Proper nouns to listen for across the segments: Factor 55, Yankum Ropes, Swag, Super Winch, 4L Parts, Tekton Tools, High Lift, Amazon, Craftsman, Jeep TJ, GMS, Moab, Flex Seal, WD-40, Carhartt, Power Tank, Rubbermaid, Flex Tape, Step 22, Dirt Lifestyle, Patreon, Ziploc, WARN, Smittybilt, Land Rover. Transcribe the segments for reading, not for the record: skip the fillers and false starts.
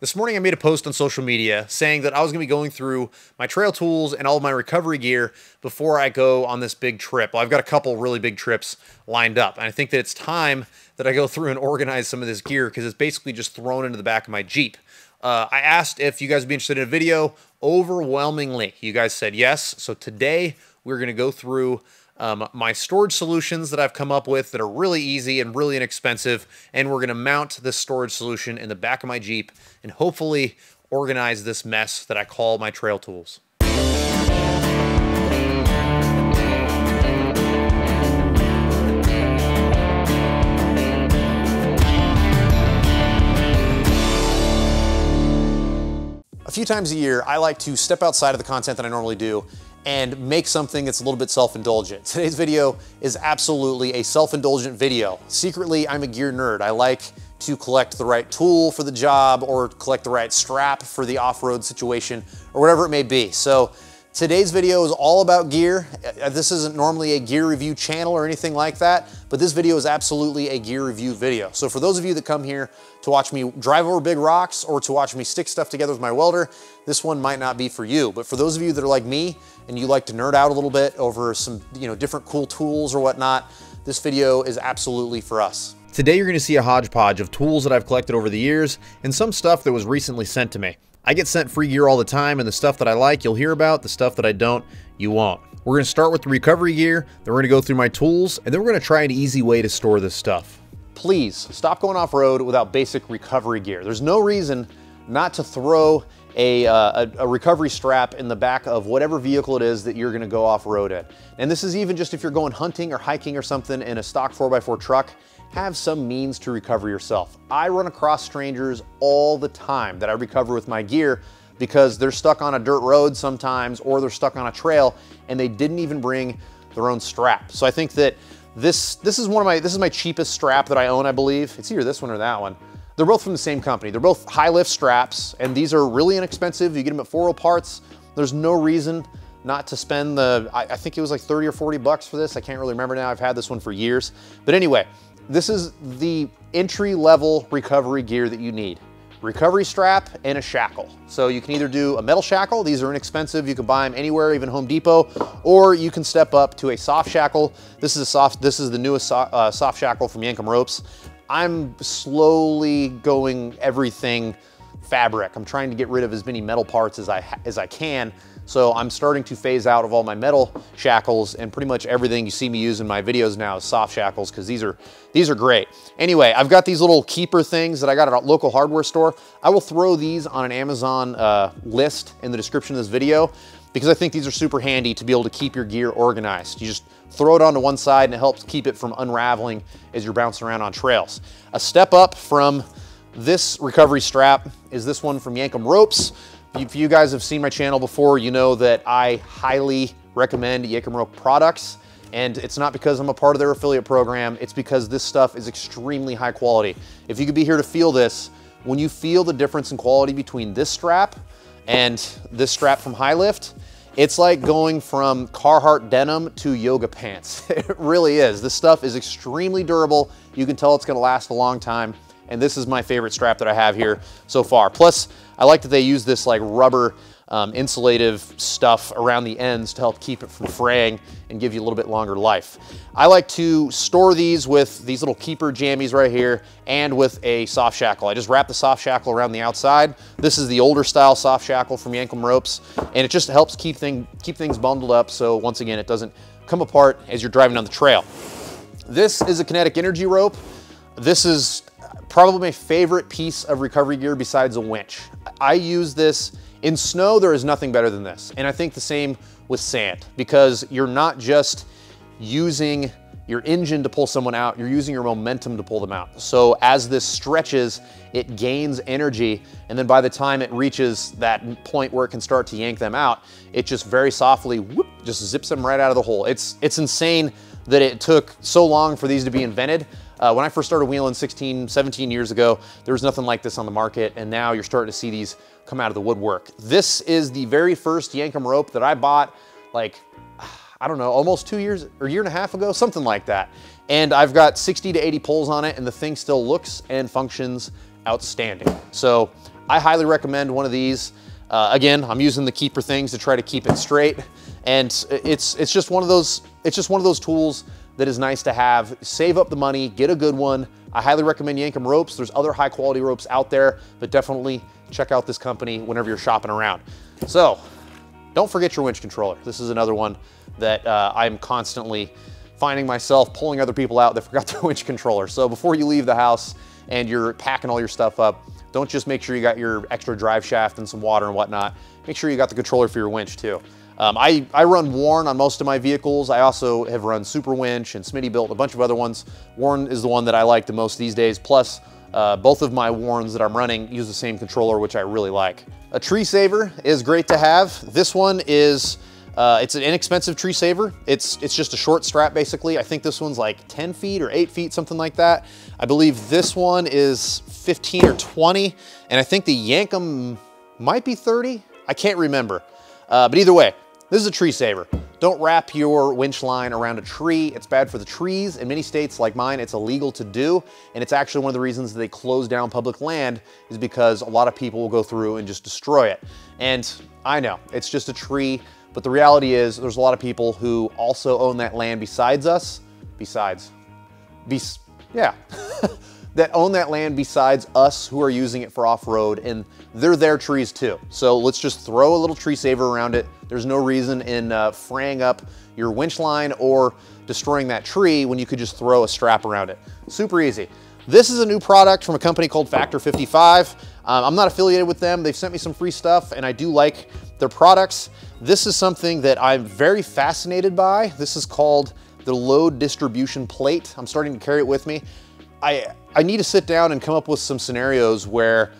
This morning I made a post on social media saying that I was going to be going through my trail tools and all of my recovery gear before I go on this big trip. Well, I've got a couple really big trips lined up, and I think that it's time that I go through and organize some of this gear because it's basically just thrown into the back of my Jeep. I asked if you guys would be interested in a video. Overwhelmingly, you guys said yes. So today we're going to go through my storage solutions that I've come up with that are really easy and really inexpensive. And we're going to mount this storage solution in the back of my Jeep and hopefully organize this mess that I call my trail tools. A few times a year, I like to step outside of the content that I normally do and make something that's a little bit self-indulgent. Today's video is absolutely a self-indulgent video. Secretly, I'm a gear nerd. I like to collect the right tool for the job or collect the right strap for the off-road situation or whatever it may be. So today's video is all about gear. This isn't normally a gear review channel or anything like that, but this video is absolutely a gear review video. So for those of you that come here to watch me drive over big rocks or to watch me stick stuff together with my welder, this one might not be for you. But for those of you that are like me and you like to nerd out a little bit over some, different cool tools or whatnot, this video is absolutely for us. Today you're going to see a hodgepodge of tools that I've collected over the years and some stuff that was recently sent to me. I get sent free gear all the time, and the stuff that I like, you'll hear about. The stuff that I don't, you won't. We're going to start with the recovery gear, then we're going to go through my tools, and then we're going to try an easy way to store this stuff. Please stop going off-road without basic recovery gear. There's no reason not to throw a recovery strap in the back of whatever vehicle it is that you're gonna go off-road in. And this is even just if you're going hunting or hiking or something in a stock 4x4 truck, have some means to recover yourself. I run across strangers all the time that I recover with my gear because they're stuck on a dirt road sometimes or they're stuck on a trail and they didn't even bring their own strap. So I think that this is my cheapest strap that I own, I believe. It's either this one or that one. They're both from the same company. They're both High Lift straps, and these are really inexpensive. You get them at 4L Parts. There's no reason not to spend the, I think it was like 30 or 40 bucks for this. I can't really remember now. I've had this one for years. But anyway, this is the entry-level recovery gear that you need. Recovery strap and a shackle. So you can either do a metal shackle, these are inexpensive, you can buy them anywhere, even Home Depot, or you can step up to a soft shackle. This is the newest soft shackle from Yankum Ropes. I'm slowly going everything fabric. I'm trying to get rid of as many metal parts as I can. So I'm starting to phase out of all my metal shackles, and pretty much everything you see me use in my videos now is soft shackles because these are great. Anyway, I've got these little keeper things that I got at a local hardware store. I will throw these on an Amazon list in the description of this video because I think these are super handy to be able to keep your gear organized. You just throw it onto one side and it helps keep it from unraveling as you're bouncing around on trails. A step up from this recovery strap is this one from Yankum Ropes. If you guys have seen my channel before, you know that I highly recommend Yankum Rope products, and it's not because I'm a part of their affiliate program, it's because this stuff is extremely high quality. If you could be here to feel this, when you feel the difference in quality between this strap and this strap from High Lift, it's like going from Carhartt denim to yoga pants. It really is. This stuff is extremely durable. You can tell it's gonna last a long time. And this is my favorite strap that I have here so far. Plus, I like that they use this like rubber insulative stuff around the ends to help keep it from fraying and give you a little bit longer life. I like to store these with these little keeper jammies right here and with a soft shackle. I just wrap the soft shackle around the outside. This is the older style soft shackle from Yankum Ropes, and it just helps keep things bundled up so once again it doesn't come apart as you're driving down the trail. This is a kinetic energy rope. This is probably my favorite piece of recovery gear besides a winch. I use this in snow. There is nothing better than this. And I think the same with sand, because you're not just using your engine to pull someone out, you're using your momentum to pull them out. So as this stretches, it gains energy. And then by the time it reaches that point where it can start to yank them out, it just very softly, whoop, just zips them right out of the hole. It's insane that it took so long for these to be invented. When I first started wheeling 16, 17 years ago, there was nothing like this on the market, and now you're starting to see these come out of the woodwork. This is the very first Yankum Rope that I bought, like, I don't know, almost 2 years or a year and a half ago, something like that. And I've got 60 to 80 pulls on it, and the thing still looks and functions outstanding. So I highly recommend one of these. Again, I'm using the keeper things to try to keep it straight. And it's just one of those, it's just one of those tools that is nice to have. Save up the money, get a good one. I highly recommend Yankum Ropes. There's other high quality ropes out there, but definitely check out this company whenever you're shopping around. So don't forget your winch controller. This is another one that I'm constantly finding myself pulling other people out that forgot their winch controller. So before you leave the house and you're packing all your stuff up, don't just make sure you got your extra drive shaft and some water and whatnot. Make sure you got the controller for your winch too. I run WARN on most of my vehicles. I also have run Super Winch and Smittybilt, a bunch of other ones. WARN is the one that I like the most these days. Plus, both of my WARNs that I'm running use the same controller, which I really like. A tree saver is great to have. This one is, it's an inexpensive tree saver. It's just a short strap, basically. I think this one's like 10 feet or 8 feet, something like that. I believe this one is 15 or 20. And I think the Yankum might be 30. I can't remember, but either way, this is a tree saver. Don't wrap your winch line around a tree. It's bad for the trees. In many states like mine, it's illegal to do. And it's actually one of the reasons that they close down public land is because a lot of people will go through and just destroy it. And I know, it's just a tree, but the reality is there's a lot of people who also own that land besides us, that own that land besides us who are using it for off-road, and they're their trees too. So let's just throw a little tree saver around it. There's no reason in fraying up your winch line or destroying that tree when you could just throw a strap around it. Super easy. This is a new product from a company called Factor 55. I'm not affiliated with them. They've sent me some free stuff and I do like their products. This is something that I'm very fascinated by. This is called the load distribution plate. I'm starting to carry it with me. I need to sit down and come up with some scenarios where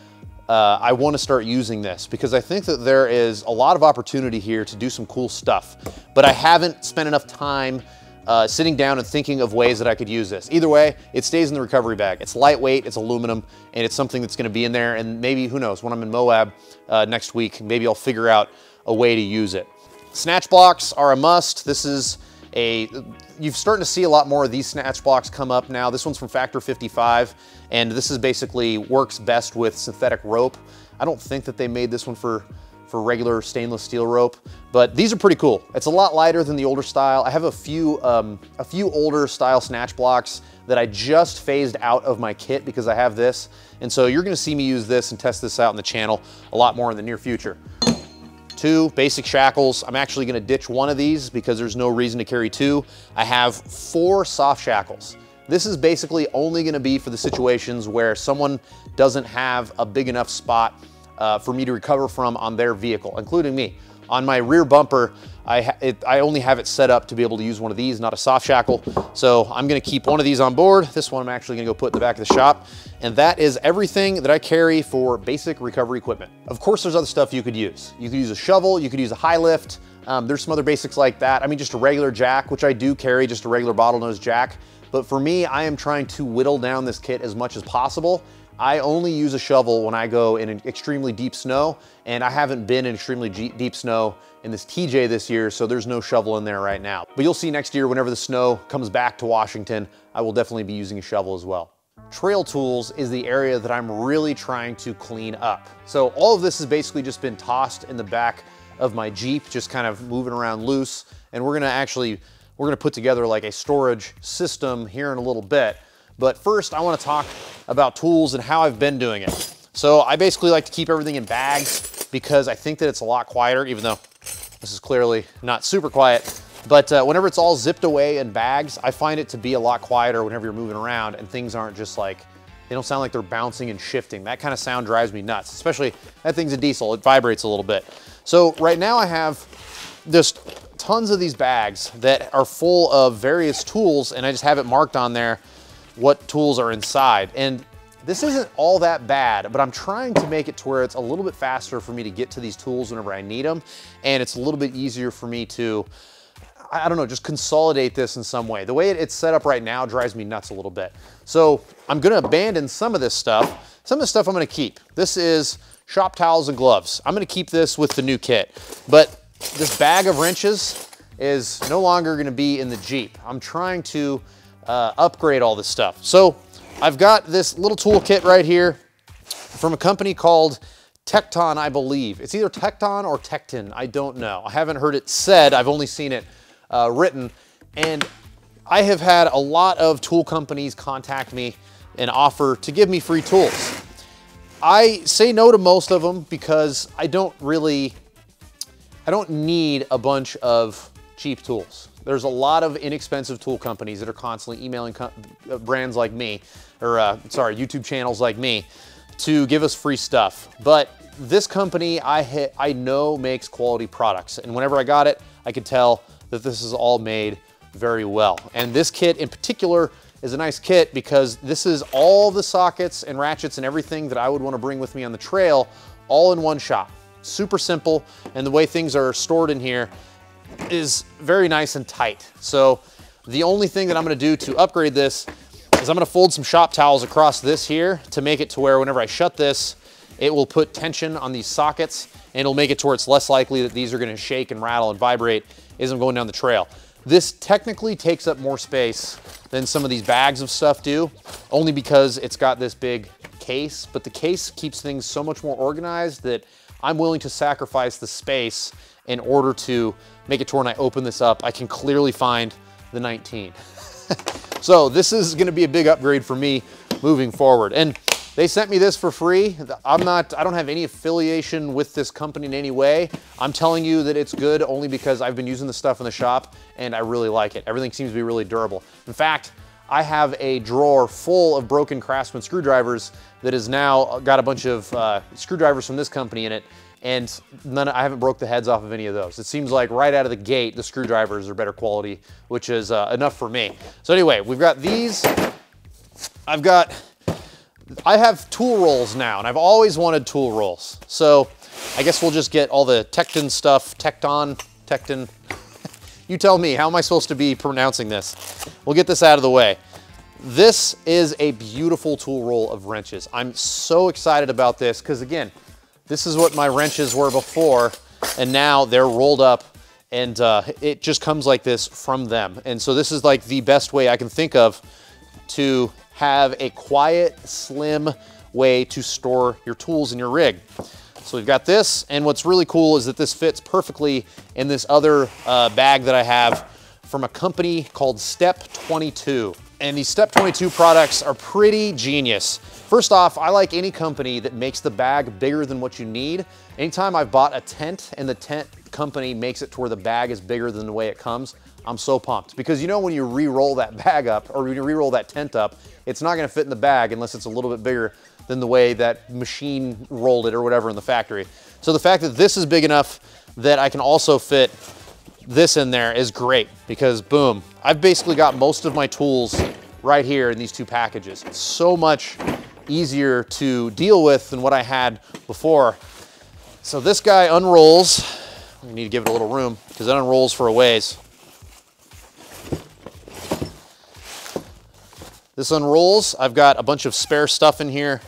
I want to start using this, because I think that there is a lot of opportunity here to do some cool stuff, but I haven't spent enough time sitting down and thinking of ways that I could use this. Either way, it stays in the recovery bag. It's lightweight, it's aluminum, and it's something that's going to be in there. And maybe, who knows, when I'm in Moab next week, maybe I'll figure out a way to use it. Snatch blocks are a must. This is you're starting to see a lot more of these snatch blocks come up now. This one's from Factor 55, and this is basically works best with synthetic rope. I don't think that they made this one for regular stainless steel rope, but these are pretty cool. It's a lot lighter than the older style. I have a few older style snatch blocks that I just phased out of my kit because I have this. And so you're gonna see me use this and test this out in the channel a lot more in the near future. 2 basic shackles. I'm actually gonna ditch one of these because there's no reason to carry 2. I have 4 soft shackles. This is basically only gonna be for the situations where someone doesn't have a big enough spot for me to recover from on their vehicle, including me. On my rear bumper, I only have it set up to be able to use one of these, not a soft shackle. So I'm gonna keep one of these on board. This one I'm actually gonna go put in the back of the shop. And that is everything that I carry for basic recovery equipment. Of course, there's other stuff you could use. You could use a shovel, you could use a high lift. There's some other basics like that. I mean, just a regular jack, which I do carry, just a regular bottlenose jack. But for me, I am trying to whittle down this kit as much as possible. I only use a shovel when I go in an extremely deep snow, and I haven't been in extremely deep snow in this TJ this year, so there's no shovel in there right now. But you'll see next year, whenever the snow comes back to Washington, I will definitely be using a shovel as well. Trail tools is the area that I'm really trying to clean up. So all of this has basically just been tossed in the back of my Jeep, just kind of moving around loose, and we're gonna put together like a storage system here in a little bit. But first, I want to talk about tools and how I've been doing it. So I basically like to keep everything in bags because I think that it's a lot quieter, even though this is clearly not super quiet. But whenever it's all zipped away in bags, I find it to be a lot quieter whenever you're moving around and things aren't just like, they don't sound like they're bouncing and shifting. That kind of sound drives me nuts, especially that thing's a diesel, it vibrates a little bit. So right now I have just tons of these bags that are full of various tools, and I just have it marked on there what tools are inside. And this isn't all that bad, but I'm trying to make it to where it's a little bit faster for me to get to these tools whenever I need them. And it's a little bit easier for me to, I don't know, just consolidate this in some way. The way it's set up right now drives me nuts a little bit. So I'm gonna abandon some of this stuff. Some of the stuff I'm gonna keep. This is shop towels and gloves. I'm gonna keep this with the new kit, but this bag of wrenches is no longer gonna be in the Jeep. I'm trying to upgrade all this stuff. So I've got this little tool kit right here from a company called Tekton, I believe. It's either Tekton or Tekton, I don't know. I haven't heard it said, I've only seen it written. And I have had a lot of tool companies contact me and offer to give me free tools. I say no to most of them because I don't need a bunch of cheap tools. There's a lot of inexpensive tool companies that are constantly emailing brands like me, or sorry, YouTube channels like me, to give us free stuff. But this company I know makes quality products. And whenever I got it, I could tell that this is all made very well. And this kit in particular is a nice kit because this is all the sockets and ratchets and everything that I would want to bring with me on the trail, all in one shop. Super simple, and the way things are stored in here is very nice and tight. So the only thing that I'm going to do to upgrade this is I'm going to fold some shop towels across this here to make it to where whenever I shut this, it will put tension on these sockets and it'll make it to where it's less likely that these are going to shake and rattle and vibrate as I'm going down the trail. This technically takes up more space than some of these bags of stuff do, only because it's got this big case, but the case keeps things so much more organized that I'm willing to sacrifice the space in order to make it to where when I open this up, I can clearly find the 19. So this is gonna be a big upgrade for me moving forward. And they sent me this for free. I don't have any affiliation with this company in any way. I'm telling you that it's good only because I've been using the stuff in the shop and I really like it. Everything seems to be really durable. In fact, I have a drawer full of broken Craftsman screwdrivers that has now got a bunch of screwdrivers from this company in it, and I haven't broke the heads off of any of those. It seems like right out of the gate, the screwdrivers are better quality, which is enough for me. So anyway, we've got these. I have tool rolls now, and I've always wanted tool rolls. So I guess we'll just get all the Tekton stuff, Tekton. You tell me, how am I supposed to be pronouncing this? We'll get this out of the way. This is a beautiful tool roll of wrenches. I'm so excited about this because again, this is what my wrenches were before, and now they're rolled up, and it just comes like this from them. And so this is like the best way I can think of to have a quiet, slim way to store your tools in your rig. So we've got this, and what's really cool is that this fits perfectly in this other bag that I have from a company called Step 22. And these Step 22 products are pretty genius. First off, I like any company that makes the bag bigger than what you need. Anytime I've bought a tent and the tent company makes it to where the bag is bigger than the way it comes, I'm so pumped. Because you know when you re-roll that bag up, or when you re-roll that tent up, it's not gonna fit in the bag unless it's a little bit bigger than the way that machine rolled it or whatever in the factory. So the fact that this is big enough that I can also fit this in there is great because boom, I've basically got most of my tools right here in these two packages. It's so much easier to deal with than what I had before. So this guy unrolls. We need to give it a little room because it unrolls for a ways. This unrolls. I've got a bunch of spare stuff in here,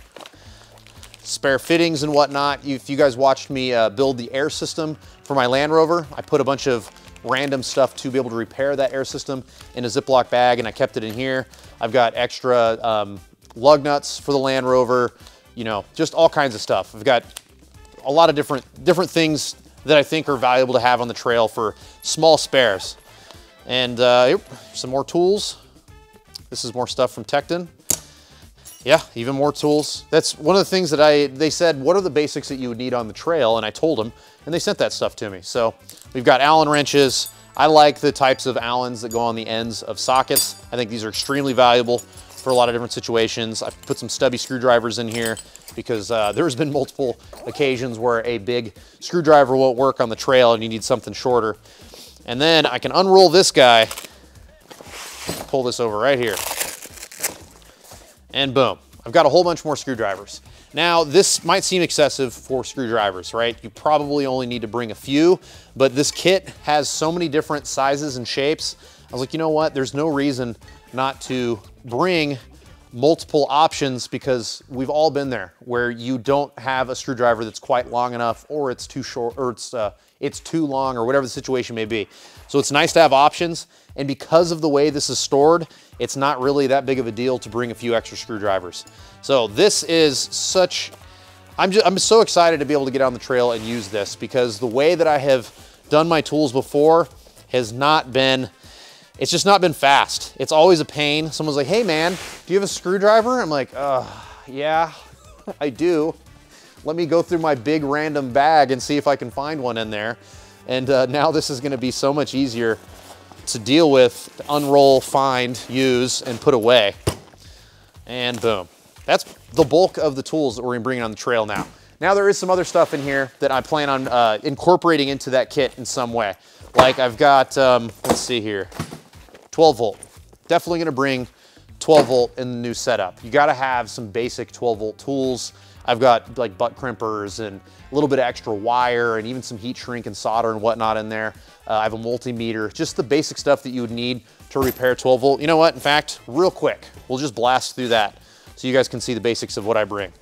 spare fittings and whatnot. If you guys watched me build the air system for my Land Rover, I put a bunch of random stuff to be able to repair that air system in a Ziploc bag, and I kept it in here. I've got extra lug nuts for the Land Rover, you know, just all kinds of stuff. I've got a lot of different things that I think are valuable to have on the trail for small spares. And some more tools. This is more stuff from Tekton. Yeah, even more tools. That's one of the things that they said, what are the basics that you would need on the trail? And I told them, and they sent that stuff to me. So we've got Allen wrenches. I like the types of Allens that go on the ends of sockets. I think these are extremely valuable for a lot of different situations. I've put some stubby screwdrivers in here because there's been multiple occasions where a big screwdriver won't work on the trail and you need something shorter. And then I can unroll this guy, pull this over right here. And boom, I've got a whole bunch more screwdrivers. Now, this might seem excessive for screwdrivers, right? You probably only need to bring a few, but this kit has so many different sizes and shapes. I was like, you know what? There's no reason not to bring multiple options because we've all been there where you don't have a screwdriver that's quite long enough, or it's too short, or it's too long, or whatever the situation may be. So it's nice to have options. And because of the way this is stored, it's not really that big of a deal to bring a few extra screwdrivers. So this is such, I'm so excited to be able to get on the trail and use this, because the way that I have done my tools before has not been, it's just not been fast. It's always a pain. Someone's like, hey man, do you have a screwdriver? I'm like, yeah, I do. Let me go through my big random bag and see if I can find one in there. And now this is gonna be so much easier to deal with, to unroll, find, use, and put away. And boom. That's the bulk of the tools that we're gonna bring on the trail now. Now there is some other stuff in here that I plan on incorporating into that kit in some way. Like I've got, let's see here, 12 volt. Definitely gonna bring 12 volt in the new setup. You gotta have some basic 12 volt tools. I've got like butt crimpers and a little bit of extra wire and even some heat shrink and solder and whatnot in there. I have a multimeter, just the basic stuff that you would need to repair 12 volt. You know what, in fact, real quick, we'll just blast through that so you guys can see the basics of what I bring.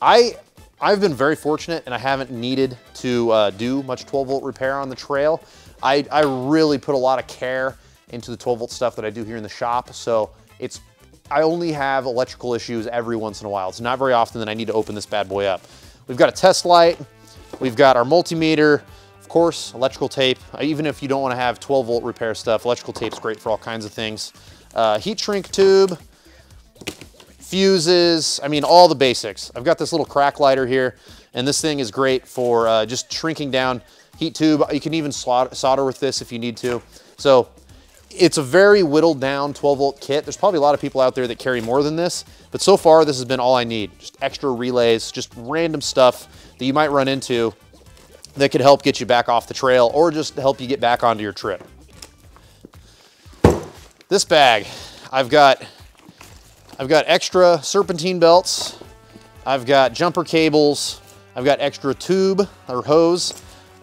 I've been very fortunate and I haven't needed to do much 12 volt repair on the trail. I really put a lot of care into the 12 volt stuff that I do here in the shop. So it's, I only have electrical issues every once in a while. It's not very often that I need to open this bad boy up. We've got a test light. We've got our multimeter, of course, electrical tape. Even if you don't want to have 12 volt repair stuff, electrical tape's great for all kinds of things. Heat shrink tube, fuses, I mean, all the basics. I've got this little crack lighter here, and this thing is great for just shrinking down heat tube. You can even solder with this if you need to. So it's a very whittled down 12 volt kit. There's probably a lot of people out there that carry more than this, but so far this has been all I need. Just extra relays, just random stuff that you might run into that could help get you back off the trail or just help you get back onto your trip. This bag, I've got extra serpentine belts. I've got jumper cables. I've got extra tube or hose. We've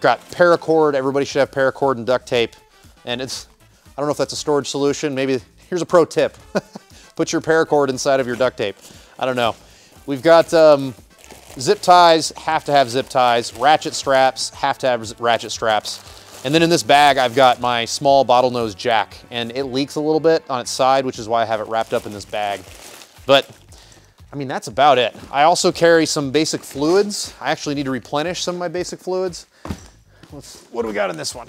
got paracord. Everybody should have paracord and duct tape. And it's, I don't know if that's a storage solution. Maybe, here's a pro tip. Put your paracord inside of your duct tape. I don't know. We've got zip ties, have to have zip ties. Ratchet straps, have to have ratchet straps. And then in this bag, I've got my small bottlenose jack, and it leaks a little bit on its side, which is why I have it wrapped up in this bag. But I mean, that's about it. I also carry some basic fluids. I actually need to replenish some of my basic fluids. What do we got in this one?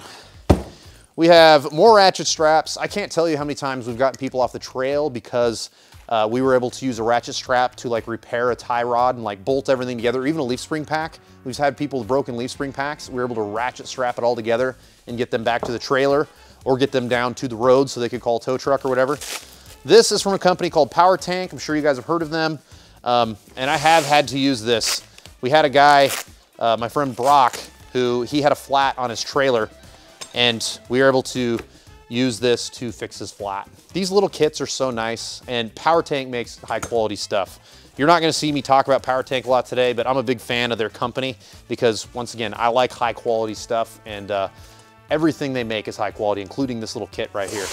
We have more ratchet straps. I can't tell you how many times we've gotten people off the trail because we were able to use a ratchet strap to like repair a tie rod and like bolt everything together, even a leaf spring pack. We've had people with broken leaf spring packs. We were able to ratchet strap it all together and get them back to the trailer or get them down to the road so they could call a tow truck or whatever. This is from a company called Power Tank. I'm sure you guys have heard of them. And I have had to use this. We had a guy, my friend Brock, who he had a flat on his trailer, and we were able to use this to fix his flat. These little kits are so nice, and Power Tank makes high quality stuff. You're not gonna see me talk about Power Tank a lot today, but I'm a big fan of their company because once again, I like high quality stuff, and everything they make is high quality, including this little kit right here.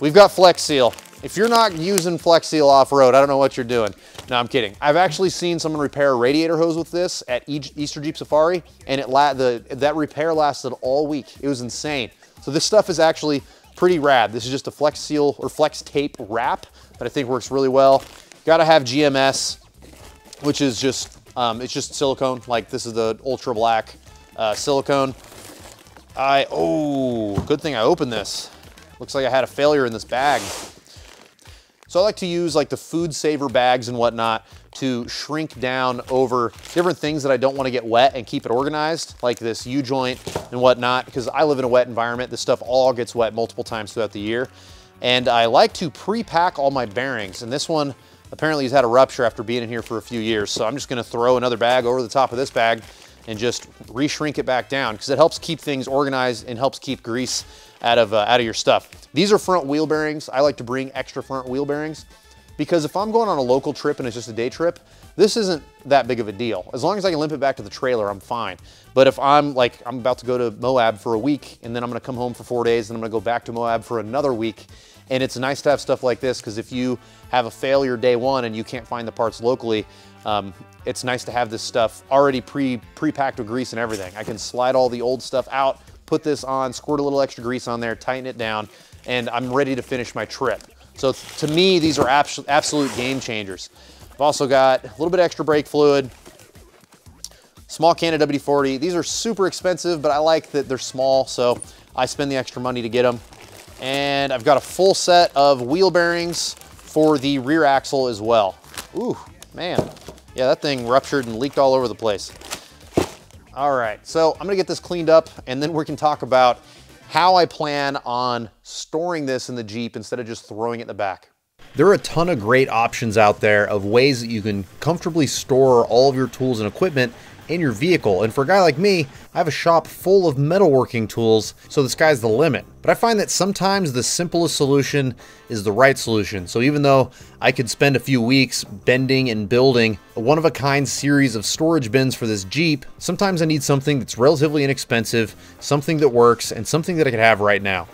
We've got Flex Seal. If you're not using Flex Seal off-road, I don't know what you're doing. No, I'm kidding. I've actually seen someone repair a radiator hose with this at Easter Jeep Safari, and that repair lasted all week. It was insane. So this stuff is actually pretty rad. This is just a Flex Seal or Flex Tape wrap that I think works really well. Gotta have GMS, which is just, it's just silicone. Like this is the ultra black silicone. Oh, good thing I opened this. Looks like I had a failure in this bag. So I like to use like the food saver bags and whatnot to shrink down over different things that I don't want to get wet and keep it organized, like this U-joint and whatnot, because I live in a wet environment. This stuff all gets wet multiple times throughout the year. And I like to pre-pack all my bearings. And this one apparently has had a rupture after being in here for a few years. So I'm just gonna throw another bag over the top of this bag and just re-shrink it back down, because it helps keep things organized and helps keep grease out of your stuff. These are front wheel bearings. I like to bring extra front wheel bearings because if I'm going on a local trip and it's just a day trip, this isn't that big of a deal. As long as I can limp it back to the trailer, I'm fine. But if I'm about to go to Moab for a week and then I'm gonna come home for 4 days and I'm gonna go back to Moab for another week, and it's nice to have stuff like this, because if you have a failure day one and you can't find the parts locally, it's nice to have this stuff already pre-packed with grease and everything. I can slide all the old stuff out, put this on, squirt a little extra grease on there, tighten it down, and I'm ready to finish my trip. So to me, these are absolute game changers. I've also got a little bit extra brake fluid, small can of WD-40. These are super expensive, but I like that they're small, so I spend the extra money to get them. And I've got a full set of wheel bearings for the rear axle as well. Ooh, man. Yeah, that thing ruptured and leaked all over the place. All right, so I'm gonna get this cleaned up and then we can talk about how I plan on storing this in the Jeep instead of just throwing it in the back. There are a ton of great options out there of ways that you can comfortably store all of your tools and equipment in your vehicle. And for a guy like me, I have a shop full of metalworking tools, so the sky's the limit. But I find that sometimes the simplest solution is the right solution. So even though I could spend a few weeks bending and building a one-of-a-kind series of storage bins for this Jeep, sometimes I need something that's relatively inexpensive, something that works, and something that I could have right now.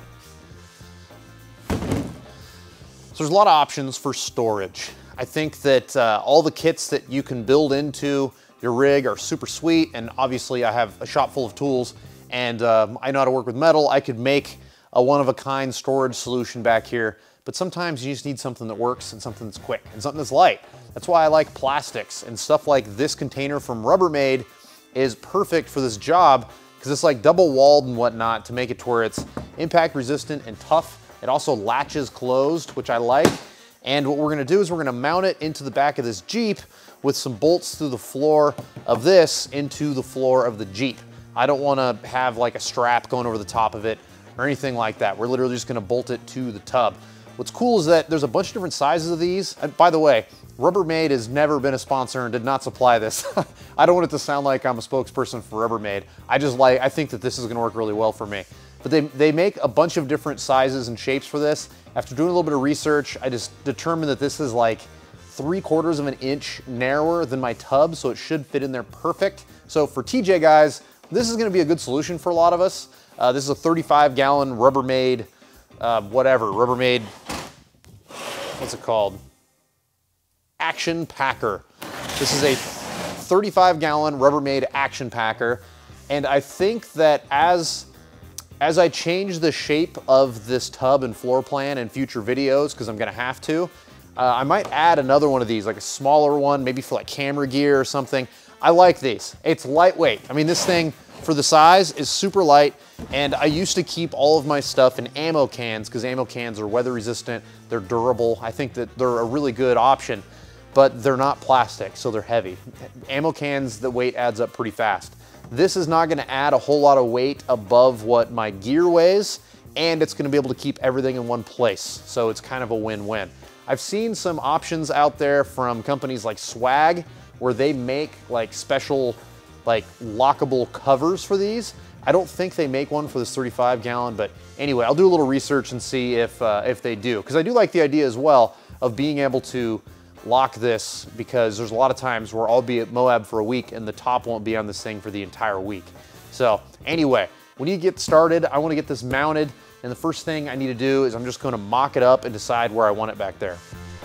So there's a lot of options for storage. I think that all the kits that you can build into your rig are super sweet, and obviously I have a shop full of tools and I know how to work with metal. I could make a one-of-a-kind storage solution back here, but sometimes you just need something that works and something that's quick and something that's light. That's why I like plastics, and stuff like this container from Rubbermaid is perfect for this job because it's like double walled and whatnot to make it to where it's impact resistant and tough. It also latches closed, which I like. And what we're gonna do is we're gonna mount it into the back of this Jeep with some bolts through the floor of this into the floor of the Jeep. I don't wanna have like a strap going over the top of it or anything like that. We're literally just gonna bolt it to the tub. What's cool is that there's a bunch of different sizes of these. And by the way, Rubbermaid has never been a sponsor and did not supply this. I don't want it to sound like I'm a spokesperson for Rubbermaid. I think that this is gonna work really well for me. But they make a bunch of different sizes and shapes for this. After doing a little bit of research, I just determined that this is like 3/4 of an inch narrower than my tub, so it should fit in there perfect. So for TJ guys, this is gonna be a good solution for a lot of us. This is a 35-gallon Rubbermaid, what's it called? Action Packer. This is a 35-gallon Rubbermaid Action Packer. And I think that as I change the shape of this tub and floor plan in future videos, because I'm gonna have to, I might add another one of these, like a smaller one, maybe for like camera gear or something. I like these. It's lightweight. I mean, this thing for the size is super light, and I used to keep all of my stuff in ammo cans because ammo cans are weather resistant, they're durable. I think that they're a really good option, but they're not plastic, so they're heavy. Ammo cans, the weight adds up pretty fast. This is not gonna add a whole lot of weight above what my gear weighs, and it's gonna be able to keep everything in one place. So it's kind of a win-win. I've seen some options out there from companies like Swag, where they make like special, like lockable covers for these. I don't think they make one for this 35 gallon, but anyway, I'll do a little research and see if they do. Because I do like the idea as well of being able to lock this, because there's a lot of times where I'll be at Moab for a week and the top won't be on this thing for the entire week. So anyway, when you get started, I want to get this mounted, and the first thing I need to do is I'm just going to mock it up and decide where I want it back there.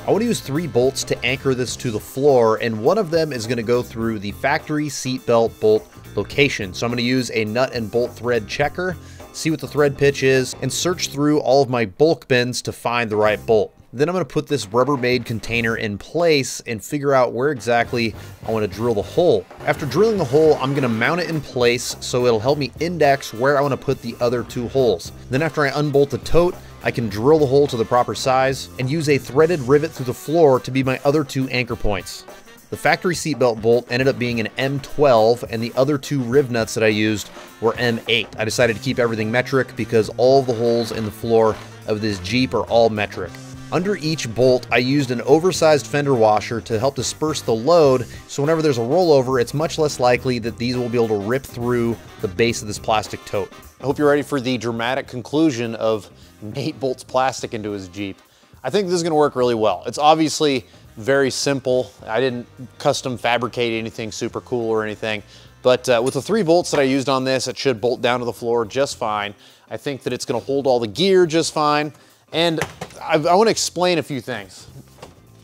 I want to use 3 bolts to anchor this to the floor, and one of them is going to go through the factory seatbelt bolt location. So I'm going to use a nut and bolt thread checker, see what the thread pitch is, and search through all of my bulk bins to find the right bolt. Then I'm gonna put this Rubbermaid container in place and figure out where exactly I wanna drill the hole. After drilling the hole, I'm gonna mount it in place so it'll help me index where I wanna put the other 2 holes. Then after I unbolt the tote, I can drill the hole to the proper size and use a threaded rivet through the floor to be my other 2 anchor points. The factory seatbelt bolt ended up being an M12, and the other 2 riv nuts that I used were M8. I decided to keep everything metric because all the holes in the floor of this Jeep are all metric. Under each bolt, I used an oversized fender washer to help disperse the load, so whenever there's a rollover, it's much less likely that these will be able to rip through the base of this plastic tote. I hope you're ready for the dramatic conclusion of Nate bolts plastic into his Jeep. I think this is gonna work really well. It's obviously very simple. I didn't custom fabricate anything super cool or anything, but with the 3 bolts that I used on this, it should bolt down to the floor just fine. I think that it's gonna hold all the gear just fine. And I want to explain a few things.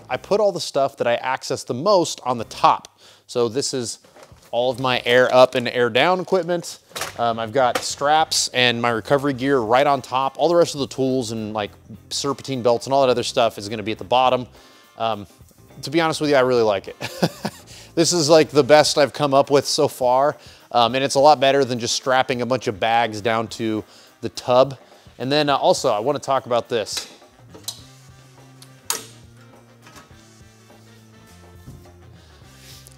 I put all the stuff that I access the most on the top. So this is all of my air up and air down equipment. I've got straps and my recovery gear right on top. All the rest of the tools and like serpentine belts and all that other stuff is going to be at the bottom. to be honest with you, I really like it. This is like the best I've come up with so far. And it's a lot better than just strapping a bunch of bags down to the tub. And then also, I want to talk about this.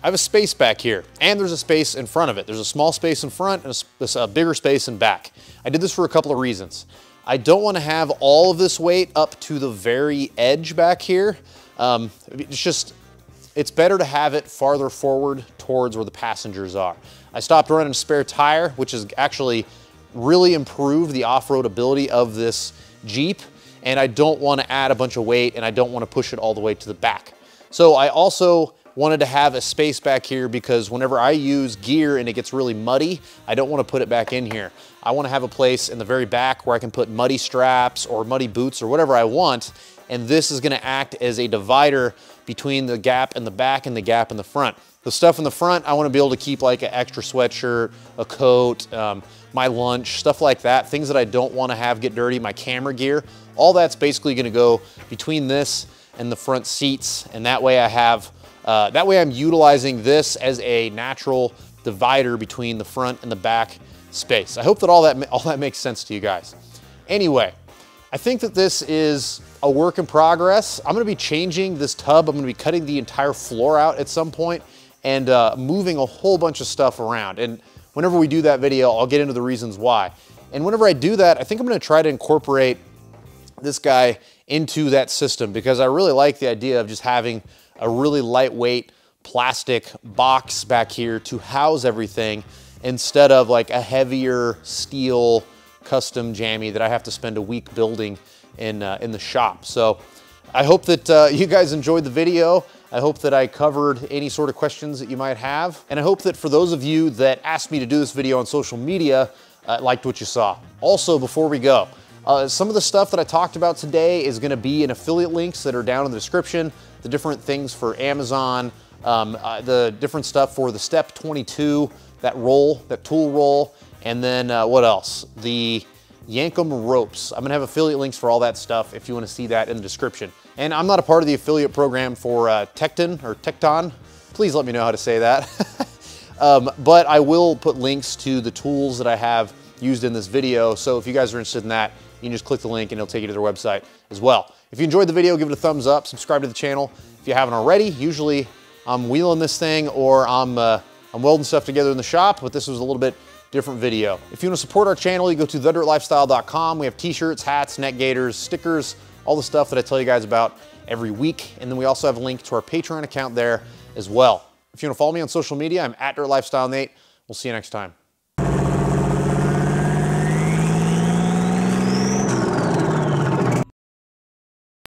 I have a space back here, and there's a space in front of it. There's a small space in front and a bigger space in back. I did this for a couple of reasons. I don't want to have all of this weight up to the very edge back here. It's better to have it farther forward towards where the passengers are. I stopped running a spare tire, which has actually really improved the off-road ability of this Jeep, and I don't want to add a bunch of weight, and I don't want to push it all the way to the back. So I also wanted to have a space back here because whenever I use gear and it gets really muddy, I don't want to put it back in here. I want to have a place in the very back where I can put muddy straps or muddy boots or whatever I want. And this is going to act as a divider between the gap in the back and the gap in the front. The stuff in the front, I want to be able to keep like an extra sweatshirt, a coat, my lunch, stuff like that. Things that I don't want to have get dirty, my camera gear. All that's basically going to go between this and the front seats. And that way I have I'm utilizing this as a natural divider between the front and the back space. I hope that all that makes sense to you guys. Anyway, I think that this is a work in progress. I'm gonna be changing this tub. I'm gonna be cutting the entire floor out at some point and moving a whole bunch of stuff around. And whenever we do that video, I'll get into the reasons why. And whenever I do that, I think I'm gonna try to incorporate this guy into that system because I really like the idea of just having a really lightweight plastic box back here to house everything instead of like a heavier steel custom jammy that I have to spend a week building in the shop. So I hope that you guys enjoyed the video. I hope that I covered any sort of questions that you might have. And I hope that for those of you that asked me to do this video on social media, liked what you saw. Also, before we go, some of the stuff that I talked about today is gonna be in affiliate links that are down in the description, the different things for Amazon, the different stuff for the Step 22, that tool roll, and then what else? The Yankum Ropes. I'm gonna have affiliate links for all that stuff if you wanna see that in the description. And I'm not a part of the affiliate program for Tekton, please let me know how to say that. But I will put links to the tools that I have used in this video, so if you guys are interested in that, you can just click the link and it'll take you to their website as well. If you enjoyed the video, give it a thumbs up, subscribe to the channel if you haven't already. Usually I'm wheeling this thing or I'm welding stuff together in the shop, but this was a little bit different video. If you want to support our channel, you go to thedirtlifestyle.com. We have t-shirts, hats, neck gaiters, stickers, all the stuff that I tell you guys about every week. And then we also have a link to our Patreon account there as well. If you want to follow me on social media, I'm @dirtlifestylenate. We'll see you next time.